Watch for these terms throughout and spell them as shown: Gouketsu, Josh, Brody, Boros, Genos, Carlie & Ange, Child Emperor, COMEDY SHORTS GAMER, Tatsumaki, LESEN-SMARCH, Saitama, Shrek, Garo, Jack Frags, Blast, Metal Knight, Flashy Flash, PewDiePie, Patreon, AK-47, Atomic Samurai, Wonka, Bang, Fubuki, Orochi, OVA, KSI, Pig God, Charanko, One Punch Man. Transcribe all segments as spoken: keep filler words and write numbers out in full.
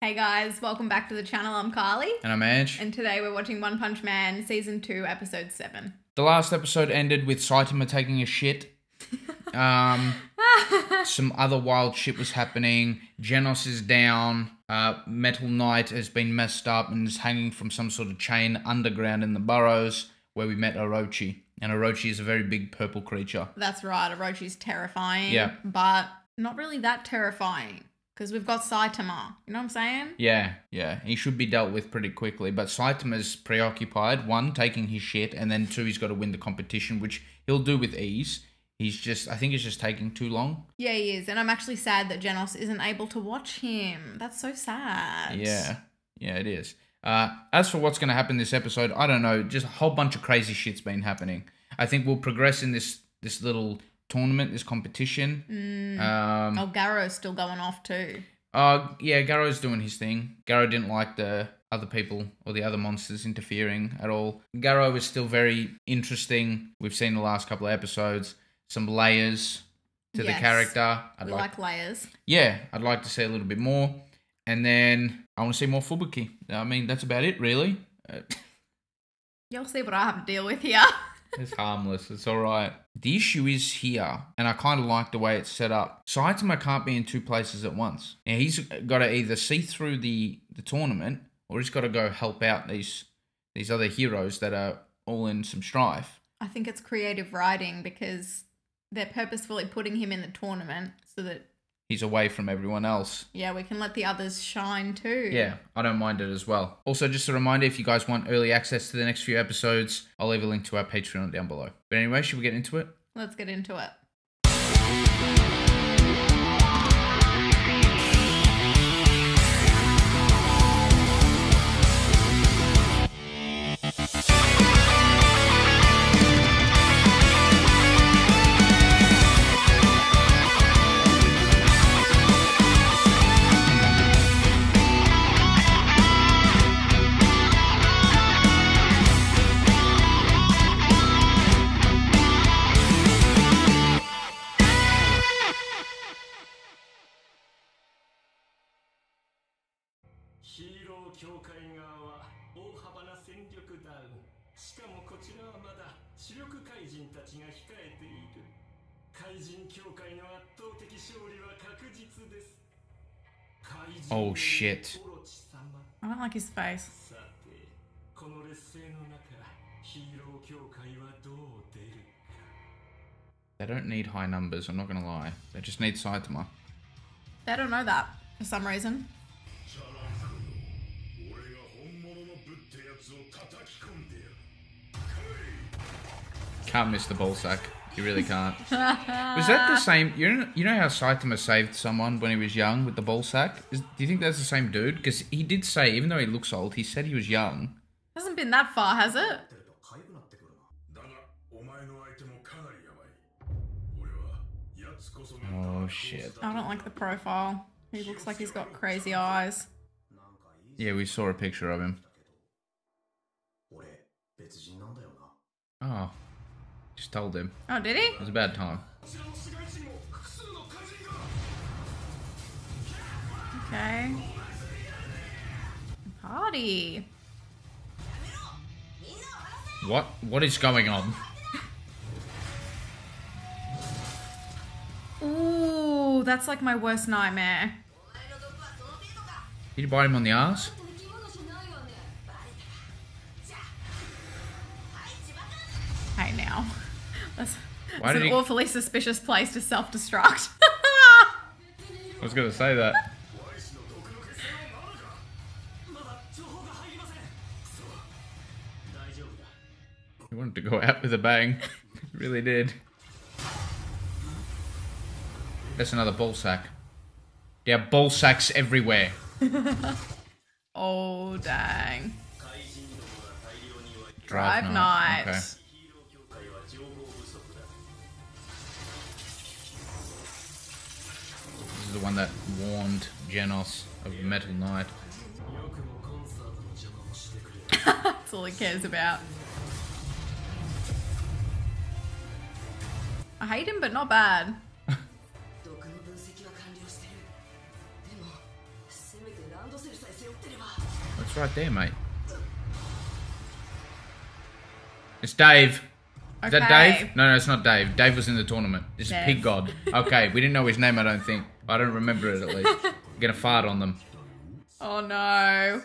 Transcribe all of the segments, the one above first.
Hey guys, welcome back to the channel. I'm Carly. And I'm Ange. And today we're watching One Punch Man Season two, Episode seven. The last episode ended with Saitama taking a shit. Um, some other wild shit was happening. Genos is down. Uh, Metal Knight has been messed up and is hanging from some sort of chain underground in the burrows where we met Orochi. And Orochi is a very big purple creature. That's right. Orochi's terrifying. Yeah. But not really that terrifying. Because we've got Saitama, you know what I'm saying? Yeah, yeah. He should be dealt with pretty quickly. But Saitama's preoccupied, one, taking his shit, and then two, he's got to win the competition, which he'll do with ease. He's just, I think he's just taking too long. Yeah, he is. And I'm actually sad that Genos isn't able to watch him. That's so sad. Yeah, yeah, it is. Uh, as for what's going to happen this episode, I don't know. Just a whole bunch of crazy shit's been happening. I think we'll progress in this this little... tournament, this competition. Mm. Um, oh, Garo's still going off too. Oh, uh, yeah, Garo's doing his thing. Garo didn't like the other people or the other monsters interfering at all. Garo was still very interesting. We've seen the last couple of episodes, some layers to yes. the character. I'd we like, like layers. Yeah, I'd like to see a little bit more. And then I want to see more Fubuki. I mean, that's about it, really. Uh, You'll see what I have to deal with here. It's harmless. It's all right. The issue is here, and I kind of like the way it's set up. Saitama can't be in two places at once. Now, he's got to either see through the, the tournament, or he's got to go help out these these other heroes that are all in some strife. I think it's creative writing because they're purposefully putting him in the tournament so that... he's away from everyone else. Yeah, we can let the others shine too. Yeah, I don't mind it as well. Also, just a reminder, if you guys want early access to the next few episodes, I'll leave a link to our Patreon down below. But anyway, should we get into it? Let's get into it. Oh shit. I don't like his face. They don't need high numbers, I'm not gonna lie. They just need Saitama. They don't know that for some reason. Can't miss the ball sack. You really can't. Was that the same? You know, you know how Saitama saved someone when he was young with the ball sack? Is, do you think that's the same dude? Because he did say, even though he looks old, he said he was young. Hasn't been that far, has it? Oh, shit. I don't like the profile. He looks like he's got crazy eyes. Yeah, we saw a picture of him. Oh. Just told him. Oh, did he? It was a bad time. Okay. Party. What? What is going on? Ooh, that's like my worst nightmare. Did you bite him on the ass? Hey, now. That's, that's an he... awfully suspicious place to self-destruct. I was going to say that. He wanted to go out with a bang. He really did. That's another ball sack. There are ball sacks everywhere. Oh, dang. Drive, Drive night. night. Okay. This is the one that warned Genos of Metal Knight. That's all he cares about. I hate him, but not bad. That's right there, mate. It's Dave. Is okay. that Dave? No, no, it's not Dave. Dave was in the tournament. This Dave. is Pig God. Okay, we didn't know his name, I don't think. I don't remember it, at least. I'm gonna fart on them. Oh, no.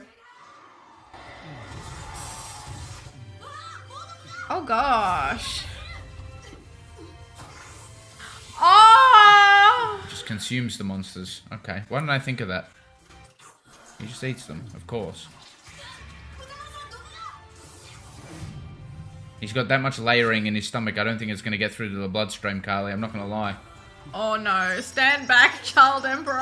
Oh, gosh. Oh! Just consumes the monsters. Okay, why didn't I think of that? He just eats them, of course. He's got that much layering in his stomach, I don't think it's going to get through to the bloodstream, Carly. I'm not going to lie. Oh no, stand back, Child Emperor!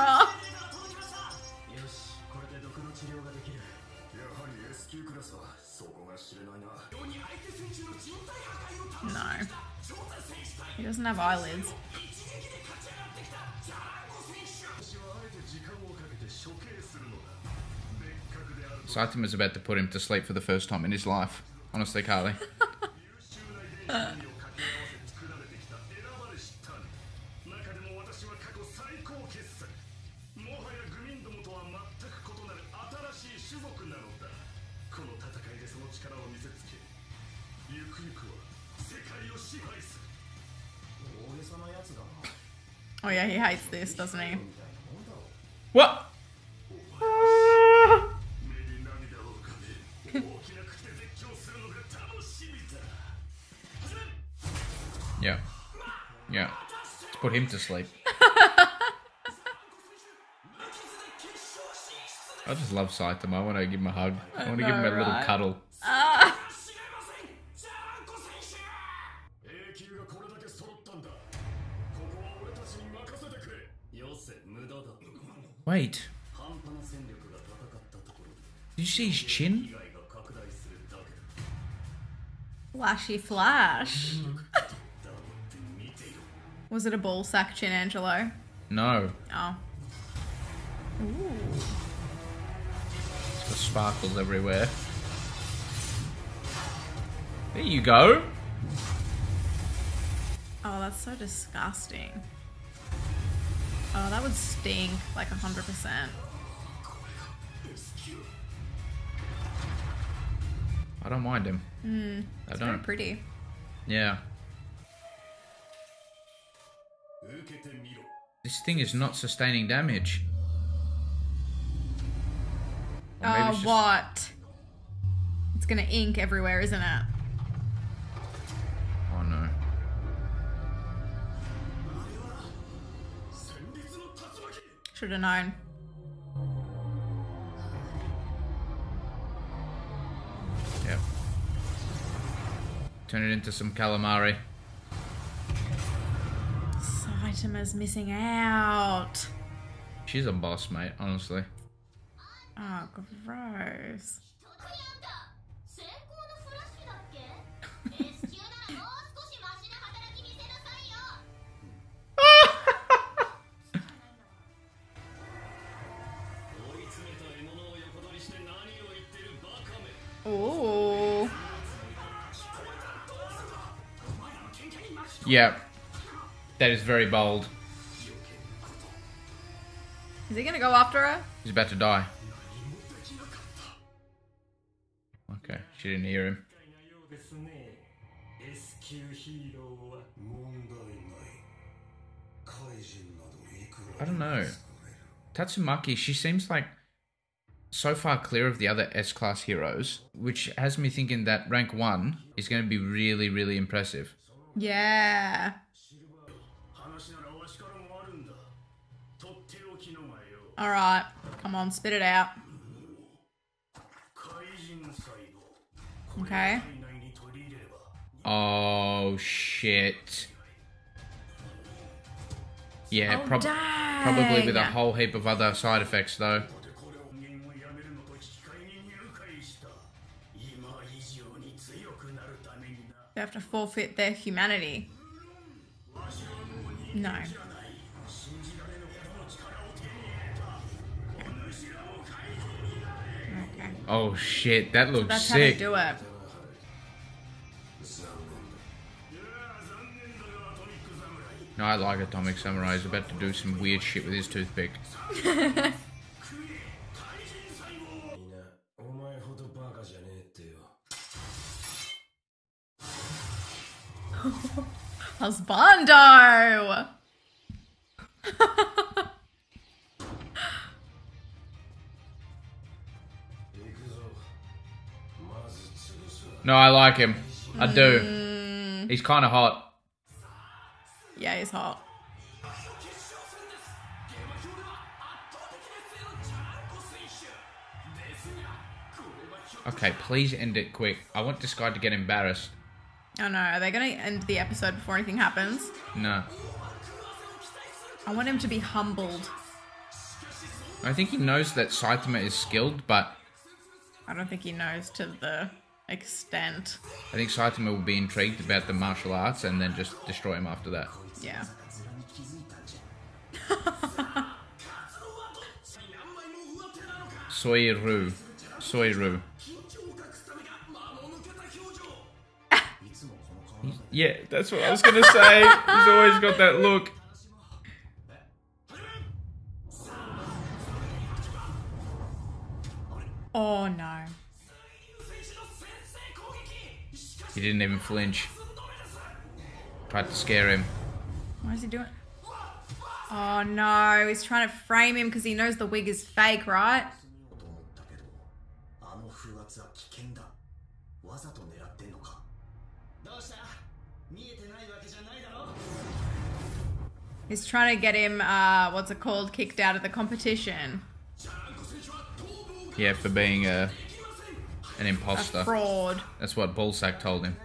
No. He doesn't have eyelids. Saitama's about to put him to sleep for the first time in his life. Honestly, Carly. Uh. Oh yeah, he hates this, doesn't he? What? Yeah. Yeah. Let's put him to sleep. I just love Saitama. I want to give him a hug. I, I want to give him a right? little cuddle. Uh. Wait. Did you see his chin? Flashy Flash. Was it a ball sack chin, Angelo? No. Oh. Ooh. It's got sparkles everywhere. There you go. Oh, that's so disgusting. Oh, that would stink like a hundred percent. I don't mind him. Mm, I don't. Very pretty. Yeah. This thing is not sustaining damage. Oh, uh, it's just... what? It's gonna ink everywhere, isn't it? Oh no. Should have known. Yep. Turn it into some calamari. Saitama's missing out. She's a boss, mate, honestly. Oh, gross. Ooh. Yeah. That is very bold. Is he gonna go after her? He's about to die. Okay, she didn't hear him. I don't know. Tatsumaki, she seems like so far clear of the other S-class heroes, which has me thinking that rank one is going to be really, really impressive. Yeah. All right, come on, spit it out. Okay. Oh shit. Yeah, oh, prob dang. probably with a whole heap of other side effects though. They have to forfeit their humanity. No. Okay. Oh shit, that looks That's sick. That's how they do it. No, I like Atomic Samurai. He's about to do some weird shit with his toothpick. Husbando! No, I like him. I do. Mm. He's kind of hot. Yeah, he's hot. Okay, please end it quick. I want this guy to get embarrassed. Oh no, are they going to end the episode before anything happens? No. I want him to be humbled. I think he knows that Saitama is skilled, but... I don't think he knows to the... extent. I think Saitama will be intrigued about the martial arts and then just destroy him after that. Yeah. Soiru. Soiru. Yeah, that's what I was gonna say. He's always got that look. Oh no. He didn't even flinch. Tried to scare him. What is he doing? Oh no, he's trying to frame him because he knows the wig is fake, right? He's trying to get him, uh, what's it called, kicked out of the competition. Yeah, for being a... Uh... an imposter. A fraud. That's what Ballsack told him.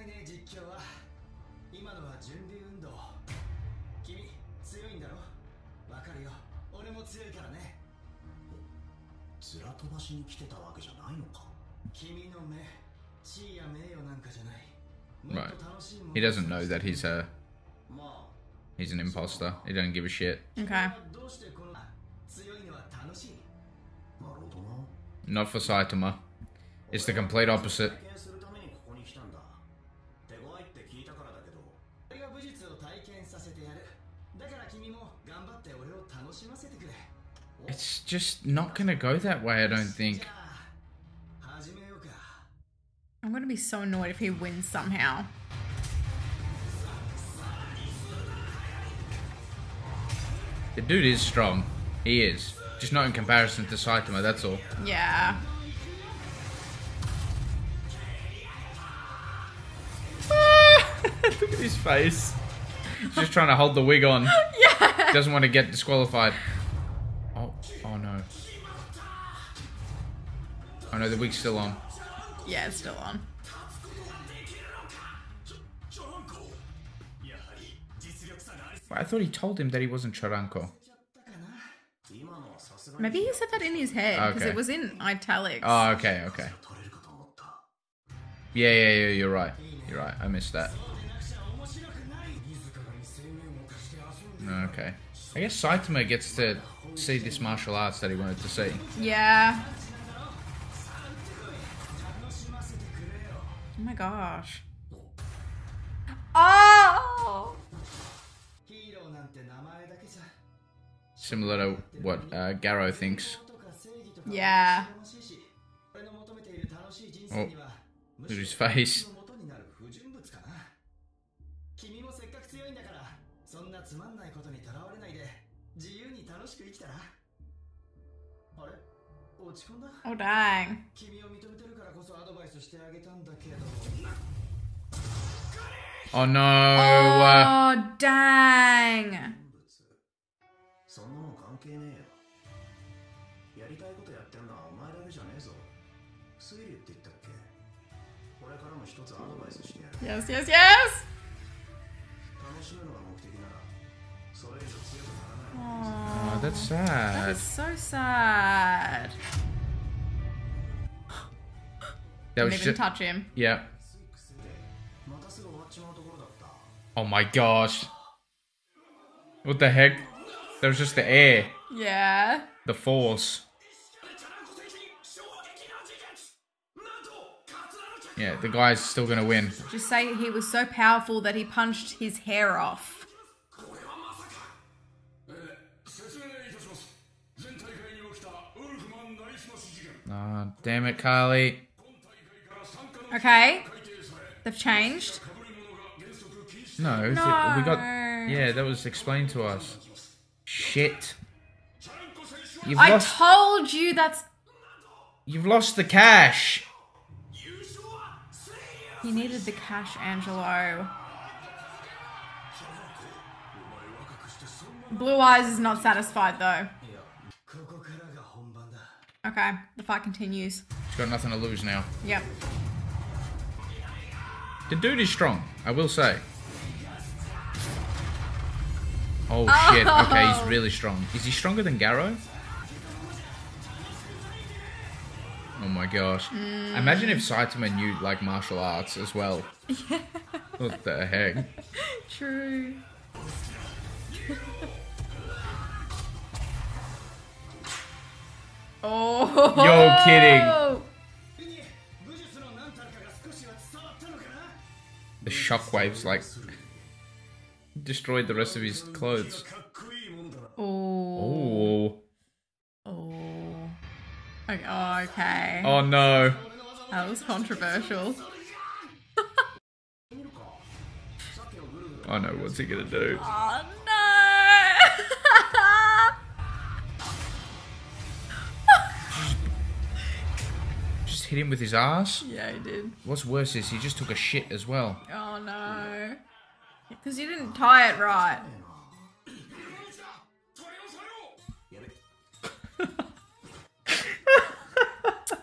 Right. He doesn't know that he's a... he's an imposter. He doesn't give a shit. Okay. Not for Saitama. It's the complete opposite. It's just not gonna go that way, I don't think. I'm gonna be so annoyed if he wins somehow. The dude is strong. He is. Just not in comparison to Saitama, that's all. Yeah. Look at his face. He's just trying to hold the wig on. Yeah. Doesn't want to get disqualified. Oh, oh no. Oh no, the wig's still on. Yeah, it's still on. But I thought he told him that he wasn't Charanko. Maybe he said that in his head because okay. It was in italics. Oh, okay, okay. Yeah, yeah, yeah, you're right. You're right, I missed that. Okay. I guess Saitama gets to see this martial arts that he wanted to see. Yeah. Oh my gosh. Oh! Similar to what uh, Garo thinks. Yeah. Oh, look at his face. Oh dang. Oh no. Oh dang. Yes, yes, yes. Oh, that's sad. That is so sad. That was didn't even touch him. Yeah. Oh my gosh. What the heck? That was just the air. Yeah. The force. Yeah, the guy's still gonna win. Just say he was so powerful that he punched his hair off. Oh, damn it, Carly. Okay. They've changed. No, no. It, we got. Yeah, that was explained to us. Shit. You've I lost, told you that's. You've lost the cash. He needed the cash, Angelo. Blue Eyes is not satisfied though. Okay, the fight continues. She's got nothing to lose now. Yep. The dude is strong, I will say. Oh, oh shit, okay, he's really strong. Is he stronger than Garo? Oh my gosh. Mm. Imagine if Saitama knew like martial arts as well. Yeah. What the heck? True. Oh. You're kidding. The shockwaves like destroyed the rest of his clothes. Oh. Oh. Oh. Okay. Oh no. That was controversial. Oh no, what's he gonna do? Oh no! Just hit him with his ass? Yeah, he did. What's worse is he just took a shit as well. Oh no. Because you didn't tie it right.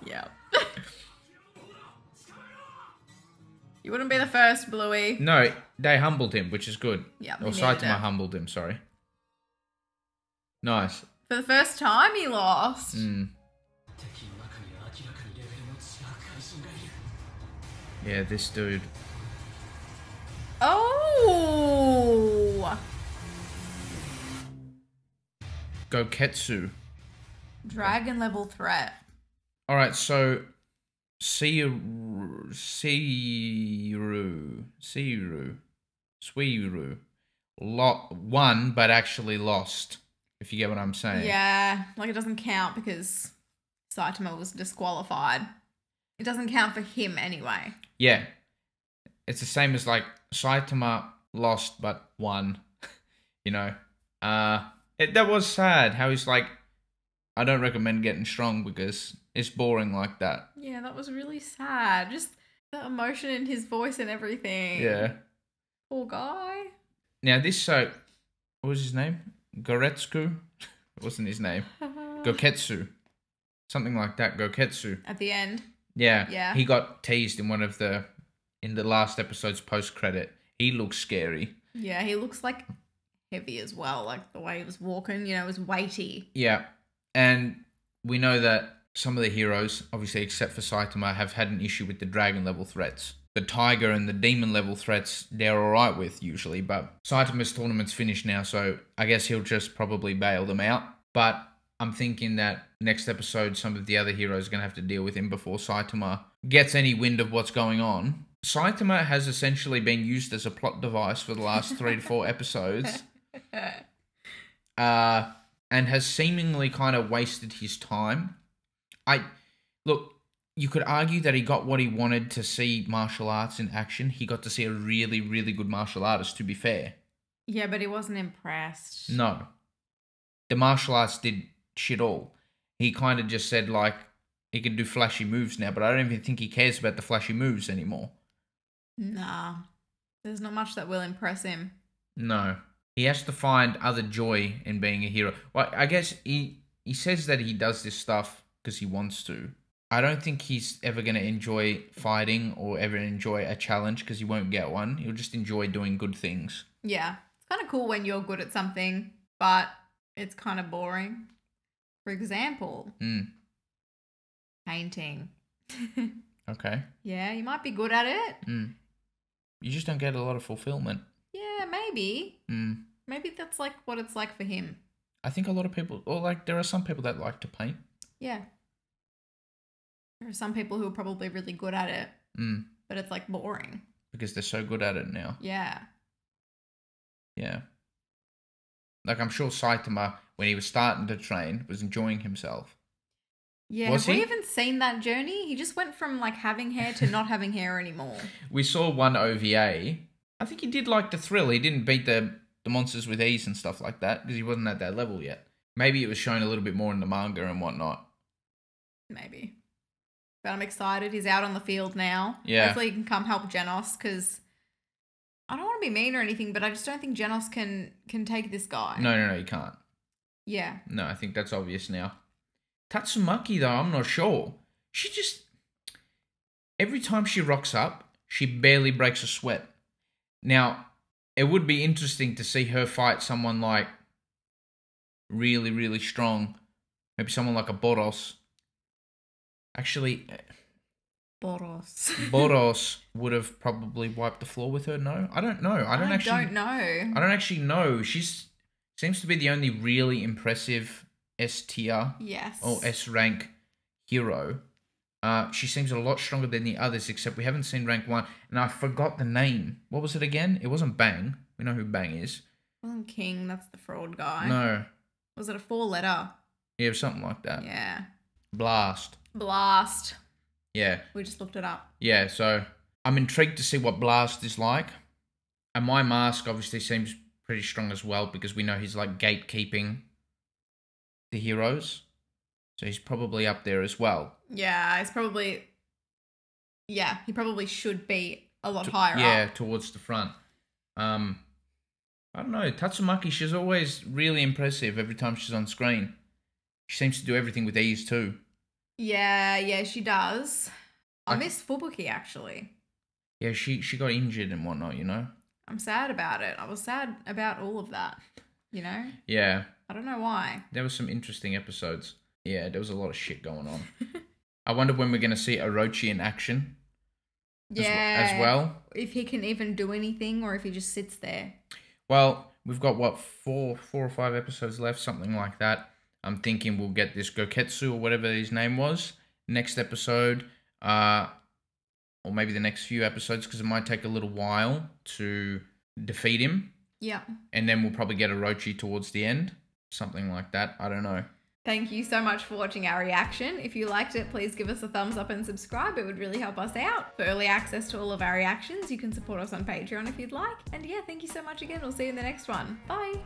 Yeah. You wouldn't be the first, Bluey. No, they humbled him, which is good. Yeah, or Saitama humbled him, sorry. Nice. For the first time he lost. Mm. Yeah, this dude. Oh! Gouketsu. Dragon level threat. Alright, so... Seiru... Seiru... Seiru... Suiru. Lot won, but actually lost. If you get what I'm saying. Yeah, like it doesn't count because Saitama was disqualified. It doesn't count for him anyway. Yeah. It's the same as like Saitama lost but won. You know? Uh, it, that was sad how he's like, I don't recommend getting strong because it's boring like that. Yeah, that was really sad. Just the emotion in his voice and everything. Yeah. Poor guy. Now this, so, what was his name? Goretsuku? It wasn't his name. Gouketsu. Something like that, Gouketsu. At the end. Yeah. Yeah. He got teased in one of the, in the last episode's post-credit. He looks scary. Yeah, he looks like heavy as well. Like the way he was walking, you know, it was weighty. Yeah. And we know that some of the heroes, obviously except for Saitama, have had an issue with the dragon level threats. The tiger and the demon level threats, they're alright with usually, but Saitama's tournament's finished now, so I guess he'll just probably bail them out. But I'm thinking that next episode, some of the other heroes are going to have to deal with him before Saitama gets any wind of what's going on. Saitama has essentially been used as a plot device for the last three to four episodes. Uh, and has seemingly kind of wasted his time. I look. You could argue that he got what he wanted to see martial arts in action. He got to see a really, really good martial artist, to be fair. Yeah, but he wasn't impressed. No. The martial arts did shit all. He kind of just said, like, he can do flashy moves now, but I don't even think he cares about the flashy moves anymore. Nah. There's not much that will impress him. No. He has to find other joy in being a hero. Well, I guess he, he says that he does this stuff because he wants to. I don't think he's ever going to enjoy fighting or ever enjoy a challenge because he won't get one. He'll just enjoy doing good things. Yeah. It's kind of cool when you're good at something, but it's kind of boring. For example, mm. painting. Okay. Yeah, you might be good at it. Mm. You just don't get a lot of fulfillment. Yeah, maybe. Mm. Maybe that's like what it's like for him. I think a lot of people, or like there are some people that like to paint. Yeah. There are some people who are probably really good at it, mm. but it's like boring. Because they're so good at it now. Yeah. Yeah. Like I'm sure Saitama, when he was starting to train, was enjoying himself. Yeah, was have he? we even seen that journey? He just went from like having hair to not having hair anymore. We saw one O V A. I think he did like the thrill. He didn't beat the, the monsters with ease and stuff like that because he wasn't at that level yet. Maybe it was shown a little bit more in the manga and whatnot. Maybe. But I'm excited. He's out on the field now. Yeah. Hopefully he can come help Genos because I don't want to be mean or anything, but I just don't think Genos can, can take this guy. No, no, no, he can't. Yeah. No, I think that's obvious now. Tatsumaki, though, I'm not sure. She just... Every time she rocks up, she barely breaks a sweat. Now, it would be interesting to see her fight someone like really, really strong. Maybe someone like a Boros. Actually... Boros. Boros would have probably wiped the floor with her, no? I don't know. I don't I actually... I don't know. I don't actually know. She's... Seems to be the only really impressive S tier yes. or S rank hero. Uh, she seems a lot stronger than the others, except we haven't seen rank one. And I forgot the name. What was it again? It wasn't Bang. We know who Bang is. It wasn't King. That's the fraud guy. No. Was it a four letter? Yeah, something like that. Yeah. Blast. Blast. Yeah. We just looked it up. Yeah, so I'm intrigued to see what Blast is like. And my mask obviously seems... pretty strong as well because we know he's like gatekeeping the heroes. So he's probably up there as well. Yeah, he's probably... Yeah, he probably should be a lot to, higher yeah, up. Yeah, towards the front. Um, I don't know. Tatsumaki, she's always really impressive every time she's on screen. She seems to do everything with ease too. Yeah, yeah, she does. I, I miss Fubuki actually. Yeah, she, she got injured and whatnot, you know? I'm sad about it. I was sad about all of that, you know? Yeah. I don't know why. There were some interesting episodes. Yeah, there was a lot of shit going on. I wonder when we're going to see Orochi in action. Yeah. As, as well. If he can even do anything or if he just sits there. Well, we've got, what, four four or five episodes left, something like that. I'm thinking we'll get this Gouketsu or whatever his name was next episode. Uh... Or maybe the next few episodes because it might take a little while to defeat him. Yeah. And then we'll probably get Orochi towards the end. Something like that. I don't know. Thank you so much for watching our reaction. If you liked it, please give us a thumbs up and subscribe. It would really help us out. For early access to all of our reactions, you can support us on Patreon if you'd like. And yeah, thank you so much again. We'll see you in the next one. Bye.